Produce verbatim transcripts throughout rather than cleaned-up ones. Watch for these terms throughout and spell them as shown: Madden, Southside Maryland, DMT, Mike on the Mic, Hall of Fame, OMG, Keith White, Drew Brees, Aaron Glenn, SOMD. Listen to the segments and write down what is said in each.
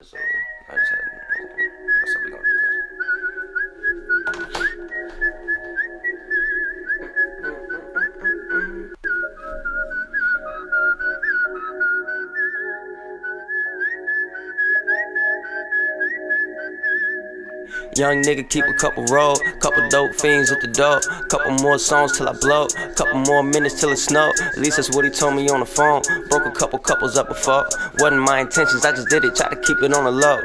So I just had I said we gonna do this. Young nigga keep a couple roll, couple dope fiends with the dope, couple more songs till I blow, couple more minutes till it snow. At least that's what he told me on the phone. Broke a couple couples up before. Wasn't my intentions, I just did it, try to keep it on the low.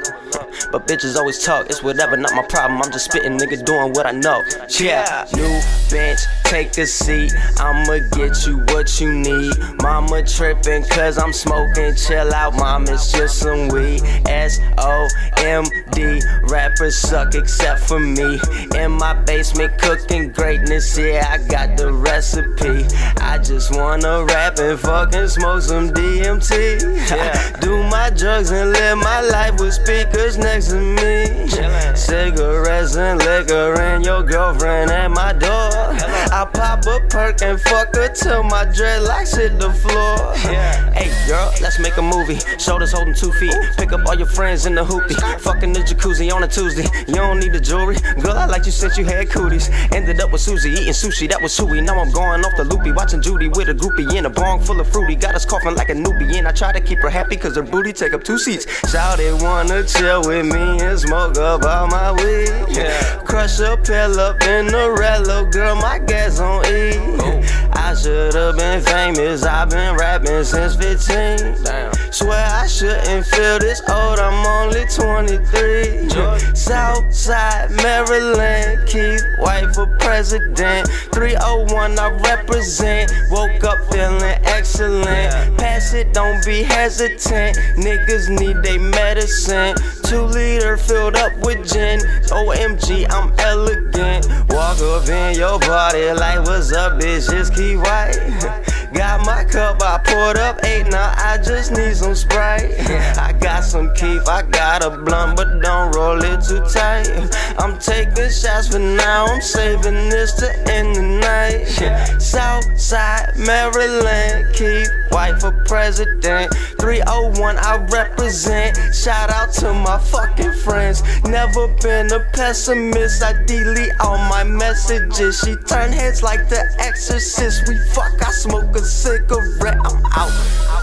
But bitches always talk, it's whatever, not my problem. I'm just spitting, nigga, doing what I know. Yeah, new bench, take a seat. I'ma get you what you need. Mama tripping, cause I'm smoking. Chill out, mom, it's just some weed. S O M D, rappers suck except for me. In my basement, cooking greatness. Yeah, I got the recipe. I just wanna rap and fucking smoke some D M T. Yeah. Do my drugs and live my life with speakers next to me. Chillin'. Cigarettes and liquor and your girlfriend at my door. I pop a perk and fuck her till my dreadlocks hit the floor. Yeah. Hey girl, let's make a movie. Shoulders holding two feet. Pick up all your friends in the hoopie. Fucking the jacuzzi on a Tuesday. You don't need the jewelry, girl. I liked you since you had cooties. Ended up with Susie eating sushi. That was hooey. Now I'm going off the loopy, watching Judy with a groupie in a bong full of fruity. Got us coughing like a newbie, and I try to keep her happy cause her booty take up two seats. Shouted wanna chill with me and smoke up all my weed. Yeah. Crush a pill up in the red, little girl. My gas on E. Ooh. I should've been famous. I've been rapping since fifteen. Damn. Swear I shouldn't feel this old. I'm only twenty-three. Georgia. Southside Maryland. Keith White for president. three oh one I represent. Woke up feeling excellent. Yeah. Pass it, don't be hesitant. Niggas need they medicine. Two liter filled up with gin. O M G, I'm elegant. Walk up in your body like, what's up, bitch? It's Keith White. Got my cup, I poured up eight. Now I just need some Sprite. I got some Keith, I got a blunt, but don't roll it too tight. I'm taking shots for now. I'm saving this to end the night. Southside Maryland, Keith White for president. three oh one I represent. Shout out to my fucking friends. Never been a pessimist. I delete all my messages. She turn heads like the Exorcist. We fuck, I smoke a cigarette. I'm out.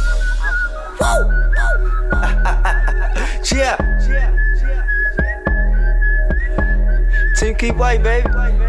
Woo! Yeah. Team Keith White, baby.